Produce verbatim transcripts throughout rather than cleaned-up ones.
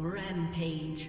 Rampage.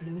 Blue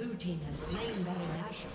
Blue team has slain Baron Nashor.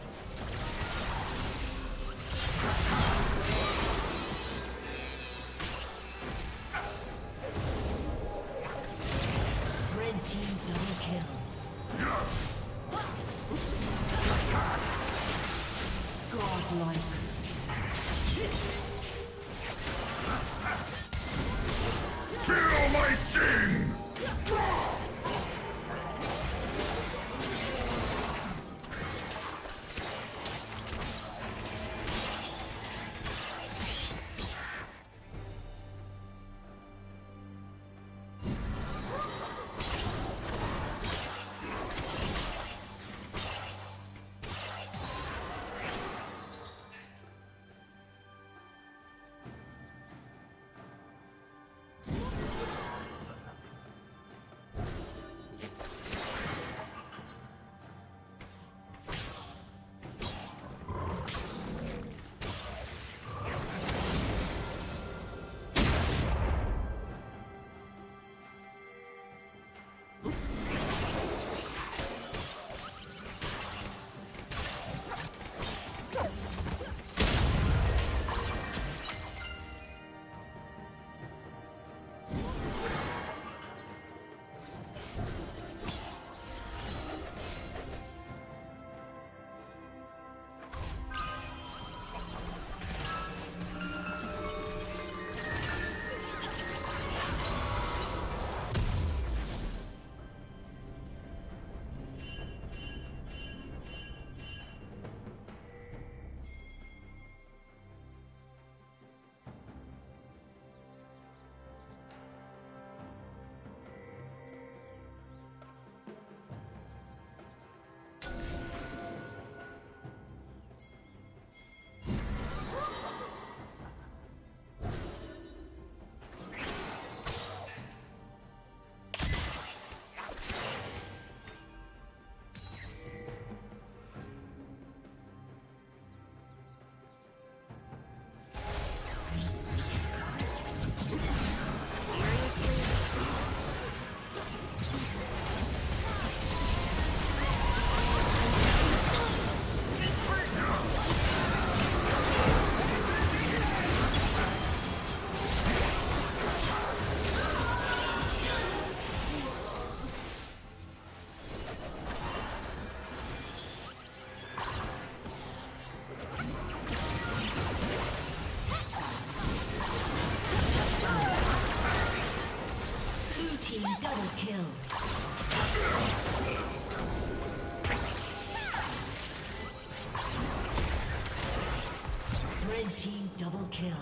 Double kill.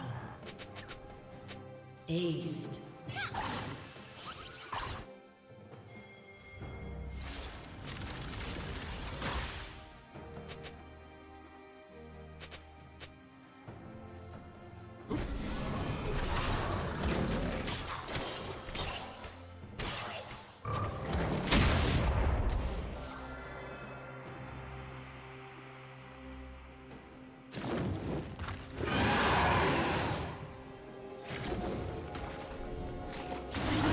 Aced. You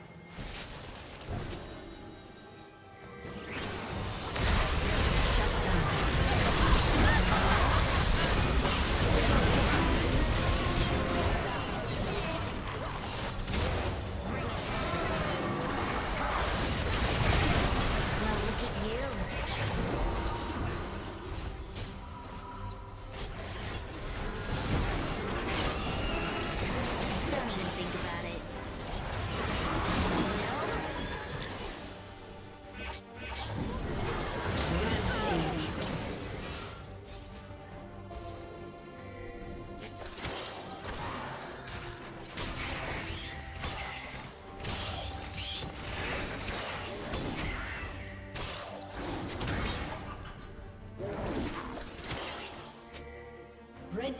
Red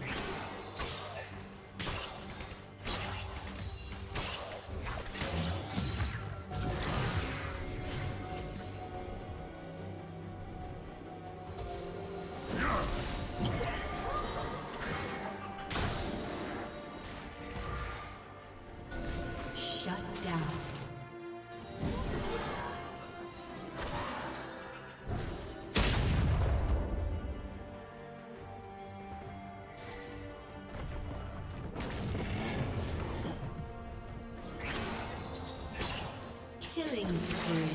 Killing spree.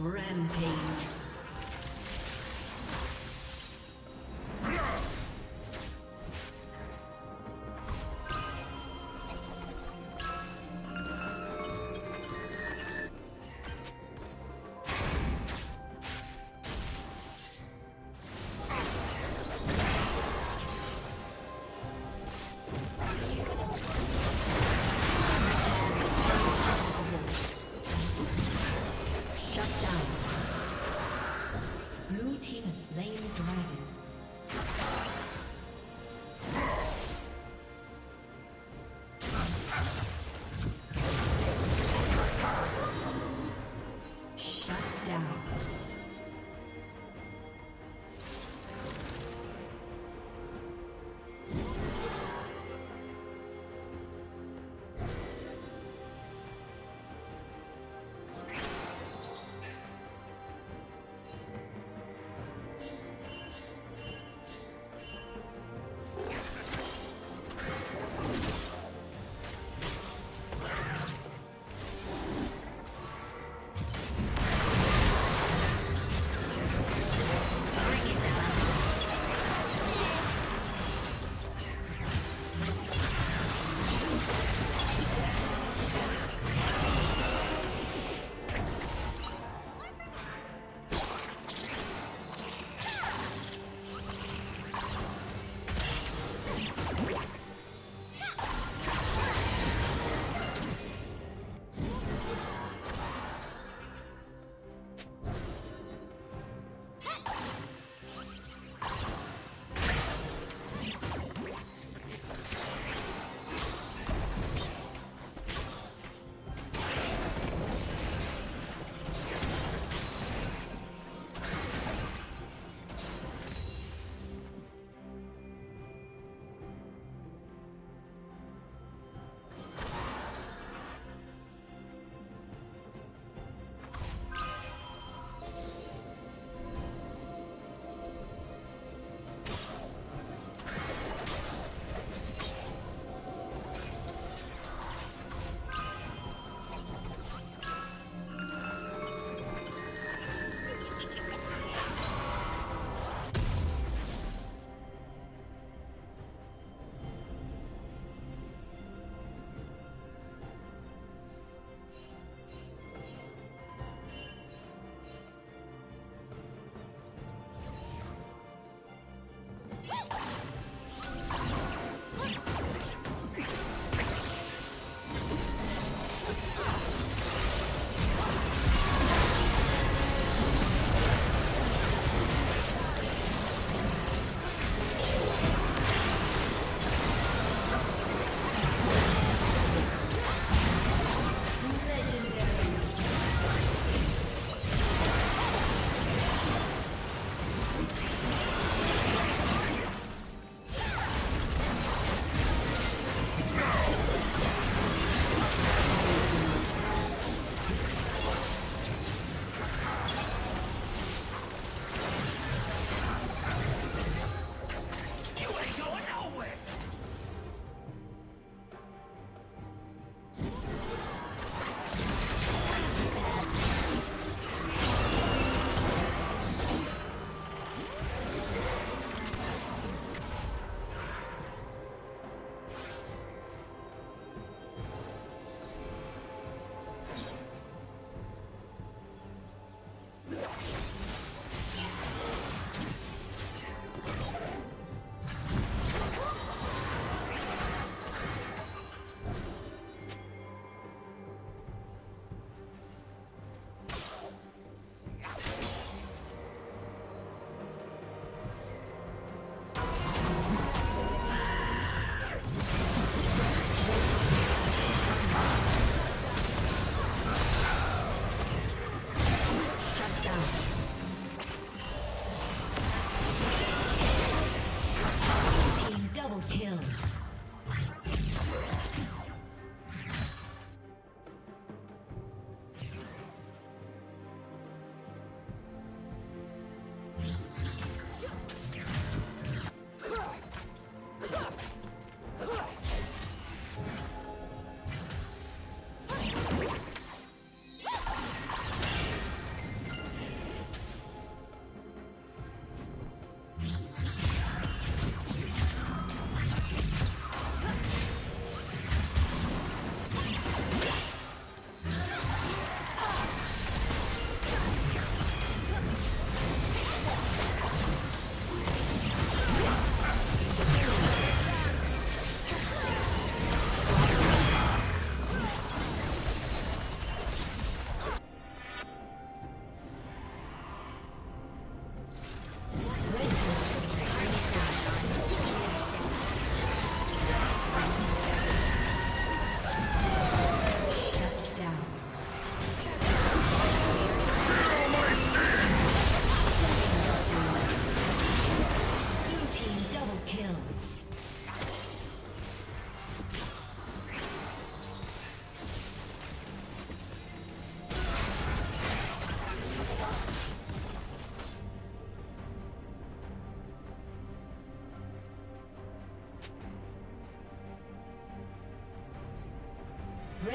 Rampage.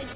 Red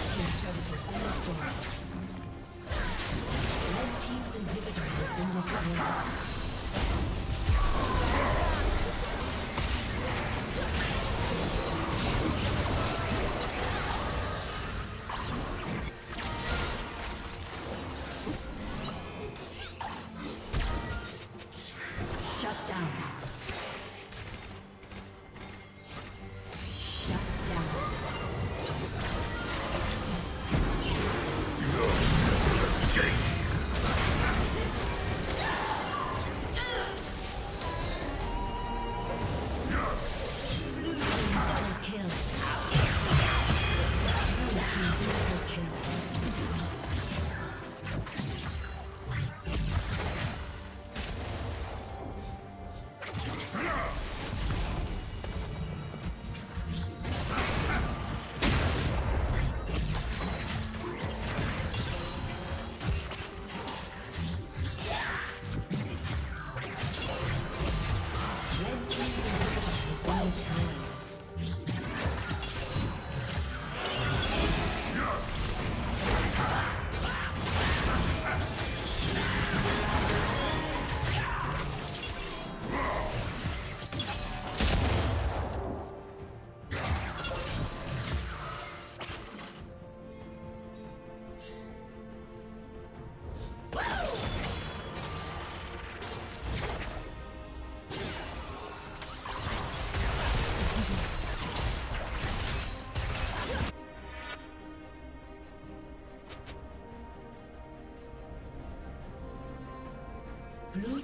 team's turret has been destroyed. Red team's inhibitor has been destroyed. Blue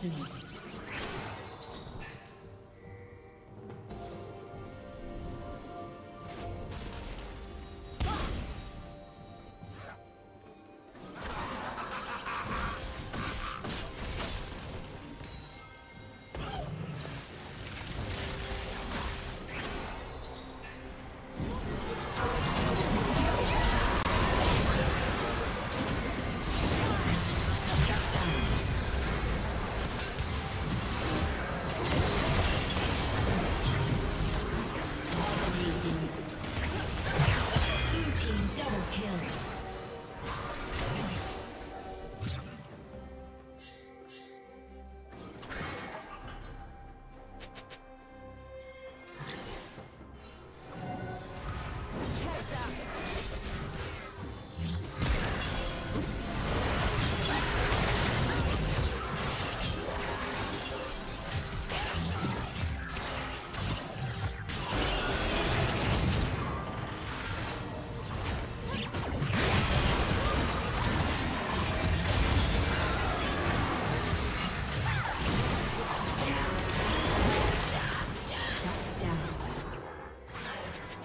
soon.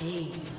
Jeez.